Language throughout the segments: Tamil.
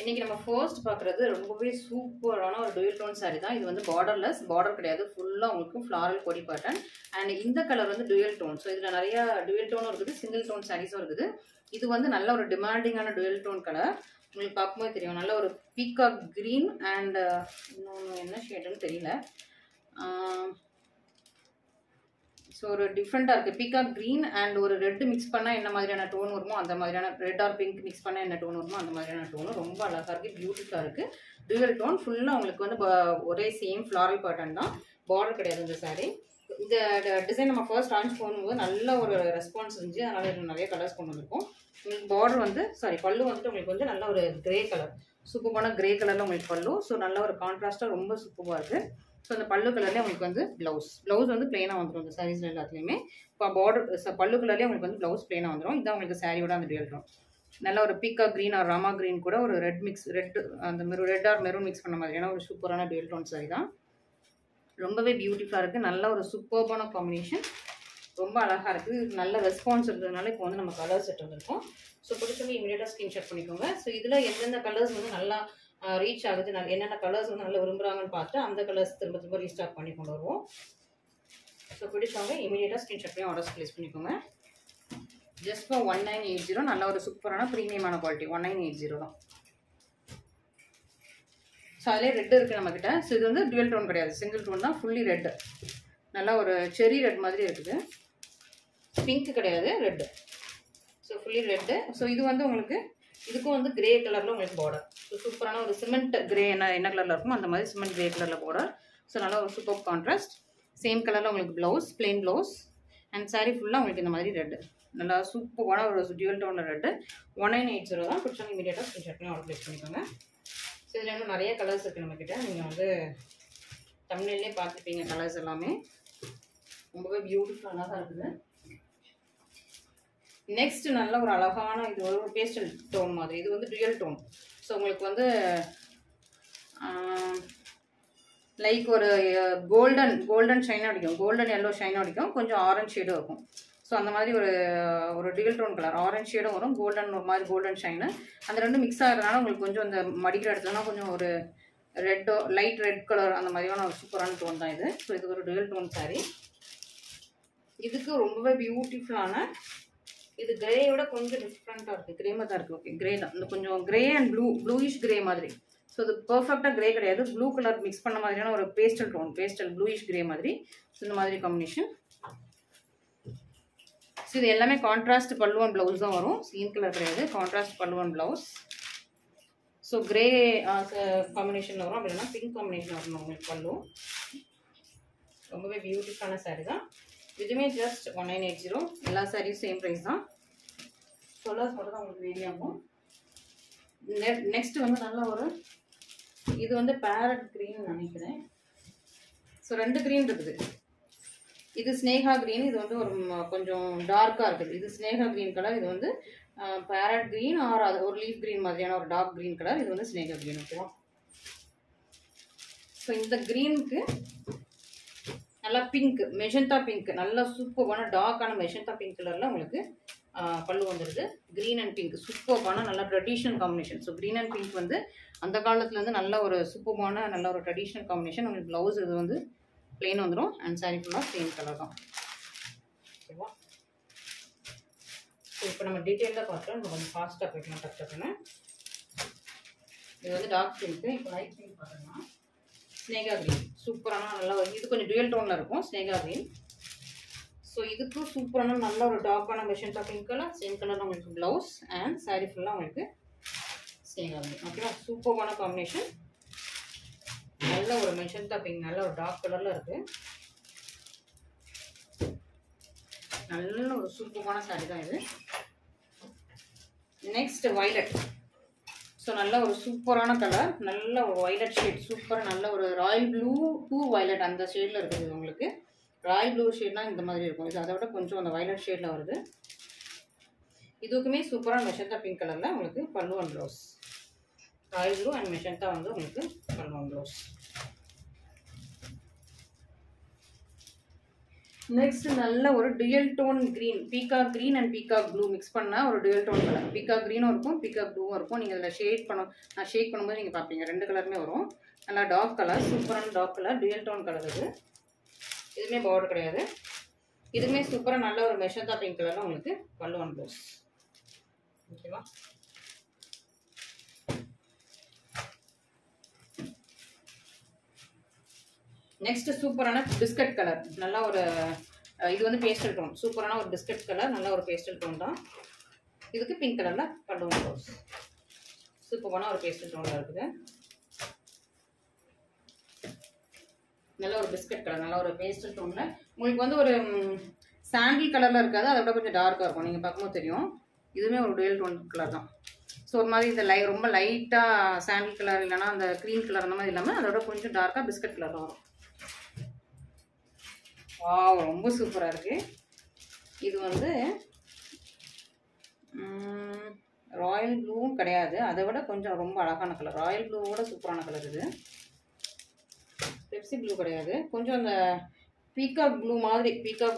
இன்னைக்கு நம்ம first பார்க்கிறது ரொம்பவே சூப்பரான ஒரு dual tone saree தான். இது வந்து borderless, border கிடையாது, full-ஆ உங்களுக்கு floral body pattern and இந்த கலர் வந்து dual tone. சோ இதுல நிறைய dual tone இருக்குது, single tone sarees இருக்குது. இது வந்து நல்ல ஒரு demanding-ஆன dual tone கலர். உங்களுக்கு பாக்கும்போது தெரியும் நல்ல ஒரு peacock green and இன்னொரு என்ன ஷேட்னு தெரியல. So, different peacock green and red mix panna enna maadhiriyana tone varumo andha maadhiriyana red or pink mix panna enna tone varumo andha maadhiriyana tone romba alaga irukku beautiful ah irukku dual tone full ah ungalku vandu ore same floral pattern da border kediyadhu indha saree indha design nama first launch பண்ணும்போது நல்ல ஒரு ரெஸ்பான்ஸ் வந்து அதனால இன்னும் நிறைய கலர்ஸ் கொண்டு வந்திருக்கோம் உங்களுக்கு border வந்து sorry pallu வந்து உங்களுக்கு வந்து நல்ல ஒரு gray color சூப்பரான gray கலர்ல உங்களுக்கு pallu so நல்ல ஒரு கான்ட்ராஸ்டா ரொம்ப சூப்பரா இருக்கு So, the pallu color is blouse. Blouse is plain. Border pallu color is blouse plain. This is saree oda dual tone. Nalla oru peacock green or rama green kuda oru red mix red or maroon mix panna maadhiriyana oru superana dual tone saree da. Rombave beautiful ah irukku. Nalla oru superb ana combination. Romba alaga irukku. Nalla response irukadanaala ipo vandu nama color set vandirukom. So, pidichanga immediate screenshot panikonga. So, idhula endha colors vandu nalla reach ஆகுது நான் என்னென்ன கலர்ஸ் வந்து நல்லா விரும்பறாங்கன்னு பார்த்து அந்த கலர்ஸ் திரும்ப ரீஸ்டாக் பண்ணி கொண்டு வருவோம் சோ பிடிச்சவங்க இமிடியேட்டா ஸ்கிரீன்ஷாட் பண்ணி ஆர்டர்ஸ் ப்ளேஸ் பண்ணிக்கோங்க just for 1980 நல்ல ஒரு சூப்பரான பிரீமியமான குவாலிட்டி 1980 தான் சோ அதுல ரெட் இருக்கு நம்ம கிட்ட சோ இது வந்து டுவல் டோன் கிடையாது சிங்கிள் டோன் தான் ஃபுல்லி ரெட் நல்ல ஒரு செரி ரெட் மாதிரி இருக்குது பிங்க் கிடையாது red so fully red so இது வந்து உங்களுக்கு இதுக்கு வந்து கிரே கலர்ல உங்களுக்கு border சோ சூப்பரான ஒரு சிமெண்ட் கிரே என்ன கலர்ல இருக்கும் அந்த மாதிரி சிமெண்ட் கிரே கலர்ல border சோ நல்ல ஒரு சூப்பர் கான்ட்ராஸ்ட் சேம் கலர்ல உங்களுக்கு blouse plain blouse and saree full-ஆ உங்களுக்கு இந்த மாதிரி ரெட் நல்லா சூப்பரான ஒரு டுவல் டோன் ரெட் 1980 தான் பிடிச்சவங்க இமிடியேட்டா ஸ்கிரீன்ஷாட் பண்ணி ஆர்டர் ப்ளேஸ் பண்ணிக்கோங்க சோ இதுல இன்னும் நிறைய கலர்ஸ் இருக்கு நம்ம கிட்ட நீங்க வந்து thumbnail-லயே பார்த்திருப்பீங்க கலர்ஸ் எல்லாமே ரொம்பவே பியூட்டிஃபுல்லா தான் இருக்குது Next, நல்ல ஒரு அழகான இது ஒரு பேஸ்டல் டோன் மாதிரி இது வந்து டுயல் டோன் சோ உங்களுக்கு வந்து லைக் ஒரு கோல்டன் ஷைன் அடிக்கும் கோல்டன் yellow ஷைன் அடிக்கும் கொஞ்சம் ஆரஞ்சு ஷேடும் இருக்கும் சோ அந்த மாதிரி ஒரு டுயல் டோன் கலர் ஆரஞ்சு ஷேடும் வரும் கோல்டன் ஒரு மாதிரி கோல்டன் ஷைன் அந்த ரெண்டும் mix ஆகிறதுனால உங்களுக்கு கொஞ்சம் அந்த மடிக்கிற இடத்துலனா கொஞ்சம் ஒரு ரெட் லைட் ரெட் கலர் அந்த மாதிரியான ஒரு சூப்பரான டோன் தான் இது சோ இது ஒரு டுயல் டோன் saree இதுக்கு ரொம்பவே பியூட்டிஃபுல்லான இது கிரேயோட கொஞ்சம் டிஃபரண்டா இருக்கு கிரேமா தான் இருக்கு ஓகே கிரே தான் கொஞ்சம் கிரே அண்ட் ப்ளூயிஷ் கிரே மாதிரி சோ இது பெர்ஃபெக்ட்டா கிரே கிடையாது ப்ளூ கலர் mix பண்ண மாதிரியான ஒரு pastel tone pastel bluish grey மாதிரி சோ இந்த மாதிரி காம்பினேஷன் சோ இது எல்லாமே கான்ட்ராஸ்ட் பல்லு அண்ட் ப்ளவுஸ் தான் வரும் சீன் கலர் கிடையாது contrast pallu and blouse so grey காம்பினேஷன்ல வரும் அப்படினா பிங்க் காம்பினேஷன் வரும் உங்களுக்கு பல்லு ரொம்பவே பியூட்டிஃபுல்லான saree தான் இதுமே just 1980 எல்லா சாரீ சேம் பிரைஸ் தான் சொல்றதா உங்களுக்கு வேரியாகும் நெக்ஸ்ட் வந்து நல்ல ஒரு இது வந்து parrot green நினைக்கிறேன் சோ ரெண்டு green இருக்குது இது ஸ்னேகா green இது வந்து ஒரு கொஞ்சம் டார்க்கா இருக்குது இது ஸ்னேகா green கலர் இது வந்து parrot green or ஒரு leaf green மாதிரியான ஒரு dark green கலர் இது வந்து ஸ்னேகா green ஓகேவா சோ இந்த greenக்கு நல்ல பிங்க் மெஜந்தா பிங்க் நல்ல சூப்பரான டார்க்கான மெஜந்தா பிங்க் கலர்ல உங்களுக்கு பல்லு வந்திருக்கு கிரீன் அண்ட் பிங்க் சூப்பரான நல்ல traditional combination so green and pink வந்து அந்த காலத்துல இருந்து நல்ல ஒரு சூப்பரான நல்ல ஒரு ட்ரெடிஷனல் காம்பினேஷன் உங்களுக்கு blouse இது வந்து ப்ளைன் வந்துரும் அண்ட் saree full-ஆ சேம் கலர் தான் ஓகேவா இப்போ நம்ம டீடைலா பார்த்தா கொஞ்சம் ஃபாஸ்டா போய்க்கலாம் டக்குன்னு இது வந்து டார்க் பிங்க் இப்போ லைட் பிங்க் பாருங்க ஸ்னேகா கிரீன் சூப்பரான நல்லா இது கொஞ்சம் டுயல் டோன்ல இருக்கும் ஸ்னேகா கிரீன் சோ இதுக்கு சூப்பரான நல்ல ஒரு டார்க்கான மெஷன்டா பிங்க் கலர் சேம் கலர்ல உங்களுக்கு பிளவுஸ் அண்ட் saree full-ஆ உங்களுக்கு ஸ்னேகா கிரீன் ஓகேவா சூப்பரான காம்பினேஷன் நல்ல ஒரு மெஷன்டா பிங்க் நல்ல ஒரு டார்க் கலர்ல இருக்கு நல்ல ஒரு சூப்பரான saree தான் இது நெக்ஸ்ட் வயலட் சோ நல்ல ஒரு சூப்பரான கலர் நல்ல ஒரு வயலட் ஷேட் சூப்பரா நல்ல ஒரு ராயல் ப்ளூ டு வயலட் அந்த ஷேட்ல இருக்குது உங்களுக்கு ராயல் ப்ளூ ஷேட்னா இந்த மாதிரி இருக்கும் இது அதோட கொஞ்சம் அந்த வயலட் ஷேட்ல வருது இதுக்குமே சூப்பரா மெஜந்தா பிங்க் கலர்ல உங்களுக்கு pallu and blouse royal blue and magenta வந்து உங்களுக்கு pallu and blouse Next, nalla oru dual tone green, peacock green and peacock blue mix panna oru dual tone color. Peacock green orukum, peacock blue orukum. Neenga idla shade panna, na shake pannumbodhu neenga paapinga. Rendu color me varum. Nalla dark color, super and dark color, dual tone color idu. Idume border kedaiyadhu. Idume super nalla oru meshada pink color la ungalku pallu and blouse. Okay va. Next super biscuit color nalla oru idu vandu pastel tone super ana oru biscuit color nalla oru pastel tone da idukku pink color la pallu blouse super ana oru pastel tone la irukku nalla oru biscuit color nalla oru pastel tone la ungalku vandu oru sandal color la irukada adoda konja dark ah irukum neenga paakumbodhu theriyum idume oru dual tone color da so ஒரு மாதிரி இந்த ரொம்ப லைட்டா சாண்டில் கலர் இல்லனா அந்த கிரீம் கலர் அந்த மாதிரி இல்லாம அதோட கொஞ்சம் டார்க்கா பிஸ்கட் கலர் வரும். வாவ் ரொம்ப சூப்பரா இருக்கு. இது வந்து ராயல் ப்ளூவும் கிடையாது. அதை விட கொஞ்சம் ரொம்ப அழகான கலர். ராயல் ப்ளூவோட சூப்பரான கலர் இது. பெப்சி ப்ளூ கிடையாது. கொஞ்சம் அந்த பீகாக்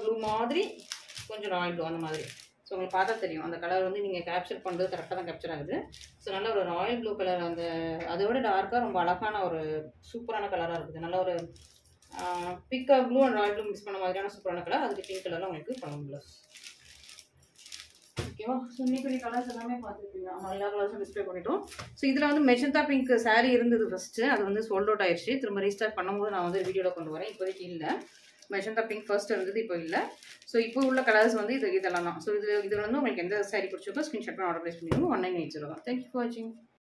ப்ளூ மாதிரி கொஞ்சம் ராயல் ப்ளூ அந்த மாதிரி. So, உங்களுக்கு பார்த்தா தெரியும் அந்த கலர் வந்து நீங்க கேப்சர் பண்றது கரெக்ட்டா தான் கேப்சர் ஆகுது. சோ நல்ல ஒரு ராயல் ப்ளூ கலர் அந்த அதோட டார்க்கா ரொம்ப அழகான ஒரு சூப்பரான கலரா இருக்குது. நல்ல ஒரு peacock blue and royal blue mix பண்ண மாதிரியான சூப்பரான கலர். அதுக்கு பிங்க் கலர்ல உங்களுக்கு பண்ணலாம் ப்ளஸ். ஓகேவா? சோ இன்னைக்கு கலர்ஸ் எல்லாமே பார்த்திருப்பீங்க. நம்ம எல்லா கலர்ஸும் டிஸ்ப்ளே பண்ணிட்டோம். சோ இதுல வந்து மெஜந்தா பிங்க் saree இருந்தது ஃபர்ஸ்ட். அது வந்து சோல்ட் அவுட் ஆயிருச்சு. திரும்ப ரீஸ்டார்ட் பண்ணும்போது நான் வந்து வீடியோல கொண்டு வரேன். இப்போதைக்கு இல்ல. மெஜந்தா பிங்க் ஃபர்ஸ்ட் இருந்தது இப்போ இல்லை. ஸோ இப்போ உள்ள கலர்ஸ் வந்து இதெல்லாம் தான். ஸோ இது வந்து உங்களுக்கு எந்த சாரி பிடிச்சிருக்கோ ஸ்கிரீன்ஷாட் பண்ணி ஆர்டர் ப்ளேஸ் பண்ணிடுவோம். 1980. தேங்க்யூ ஃபார் வாட்சிங்.